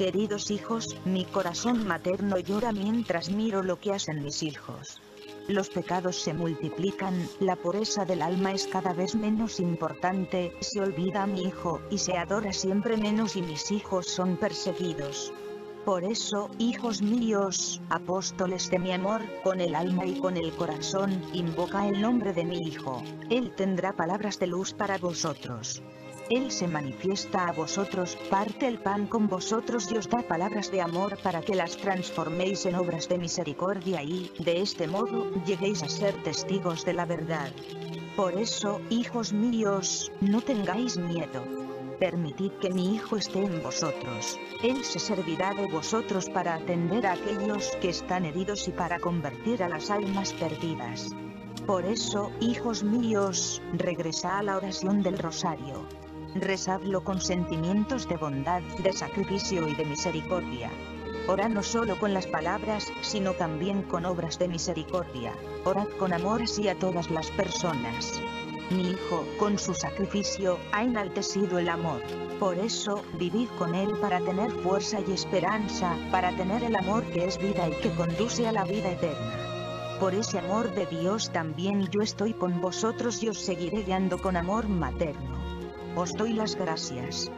queridos hijos, mi corazón materno llora mientras miro lo que hacen mis hijos. Los pecados se multiplican, la pureza del alma es cada vez menos importante, se olvida a mi hijo, y se adora siempre menos y mis hijos son perseguidos. Por eso, hijos míos, apóstoles de mi amor, con el alma y con el corazón, invoca el nombre de mi hijo. Él tendrá palabras de luz para vosotros. Él se manifiesta a vosotros, parte el pan con vosotros y os da palabras de amor para que las transforméis en obras de misericordia y, de este modo, lleguéis a ser testigos de la verdad. Por eso, hijos míos, no tengáis miedo. Permitid que mi hijo esté en vosotros. Él se servirá de vosotros para atender a aquellos que están heridos y para convertir a las almas perdidas. Por eso, hijos míos, regresad a la oración del rosario. Rezadlo con sentimientos de bondad, de sacrificio y de misericordia. Orad no solo con las palabras, sino también con obras de misericordia. Orad con amor así a todas las personas. Mi hijo, con su sacrificio, ha enaltecido el amor. Por eso, vivid con él para tener fuerza y esperanza, para tener el amor que es vida y que conduce a la vida eterna. Por ese amor de Dios también yo estoy con vosotros y os seguiré guiando con amor materno. Os doy las gracias.